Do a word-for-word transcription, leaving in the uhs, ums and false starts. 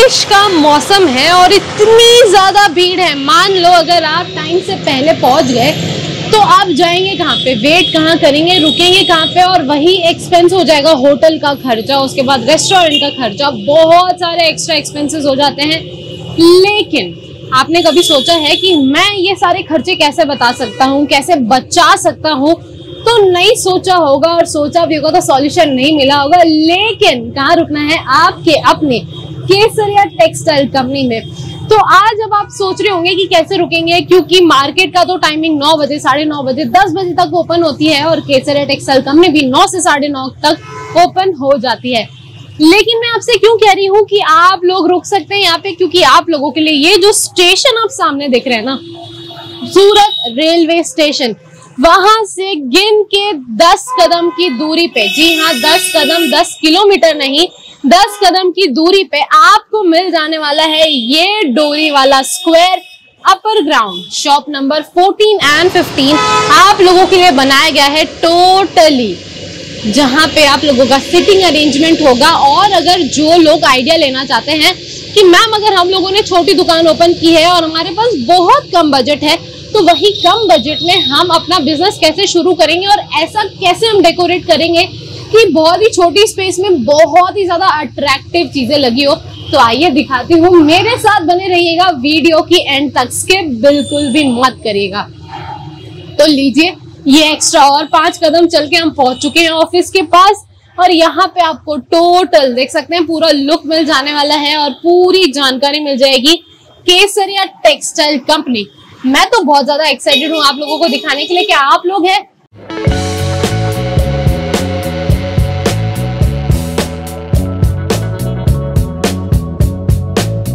बारिश का मौसम है और इतनी ज़्यादा भीड़ है। मान लो अगर आप टाइम से पहले पहुंच गए तो आप जाएंगे कहाँ पे, वेट कहाँ करेंगे, रुकेंगे कहाँ पे, और वही एक्सपेंस हो जाएगा होटल का खर्चा, उसके बाद रेस्टोरेंट का खर्चा, बहुत सारे एक्स्ट्रा एक्सपेंसेस हो जाते हैं। लेकिन आपने कभी सोचा है कि मैं ये सारे खर्चे कैसे बता सकता हूँ, कैसे बचा सकता हूँ? तो नहीं सोचा होगा, और सोचा भी होगा तो सॉल्यूशन नहीं मिला होगा। लेकिन कहाँ रुकना है, आपके अपने केसरिया टेक्सटाइल कंपनी में। तो आज अब आप सोच रहे होंगे कि कैसे रुकेंगे, क्योंकि मार्केट का तो टाइमिंग नौ बजे, साढ़े नौ बजे, दस बजे तक ओपन होती है, और केसरिया टेक्सटाइल कंपनी भी नौ से साढ़े नौ तक ओपन हो जाती है। लेकिन मैं आपसे क्यों कह रही हूँ कि आप लोग रुक सकते हैं यहाँ पे, क्योंकि आप लोगों के लिए ये जो स्टेशन आप सामने देख रहे हैं ना, सूरत रेलवे स्टेशन, वहां से गिन के दस कदम की दूरी पे, जी हाँ दस कदम, दस किलोमीटर नहीं, दस कदम की दूरी पे आपको मिल जाने वाला है ये डोरी वाला square upper ground, shop number fourteen and fifteen आप लोगों के लिए बनाया गया है टोटली, जहां पे आप लोगों का सिटिंग अरेंजमेंट होगा। और अगर जो लोग आइडिया लेना चाहते हैं कि मैम अगर हम लोगों ने छोटी दुकान ओपन की है और हमारे पास बहुत कम बजट है, तो वही कम बजट में हम अपना बिजनेस कैसे शुरू करेंगे और ऐसा कैसे हम डेकोरेट करेंगे कि बहुत ही छोटी स्पेस में बहुत ही ज्यादा अट्रैक्टिव चीजें लगी हो, तो आइए दिखाती हूँ। मेरे साथ बने रहिएगा वीडियो की एंड तक, स्किप बिल्कुल भी मत करिएगा। तो लीजिए ये एक्स्ट्रा और पांच कदम चल के हम पहुंच चुके हैं ऑफिस के पास, और यहाँ पे आपको टोटल देख सकते हैं, पूरा लुक मिल जाने वाला है और पूरी जानकारी मिल जाएगी केसरिया टेक्सटाइल कंपनी। मैं तो बहुत ज्यादा एक्साइटेड हूँ आप लोगों को दिखाने के लिए कि आप लोग हैं